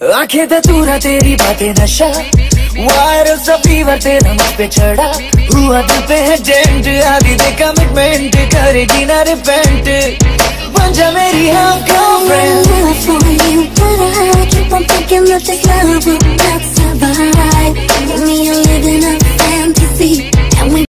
आंखें ते दूरा तेरी बातें नशा वायरस फीवर तेरा मुझ पे चढ़ा हुआ दिल पे है जेंट आदि दे कमिटमेंट करेगी ना रिपेंट बन जा मेरी हाँ girlfriend But I keep on thinking of the love that's about right. Give me a living up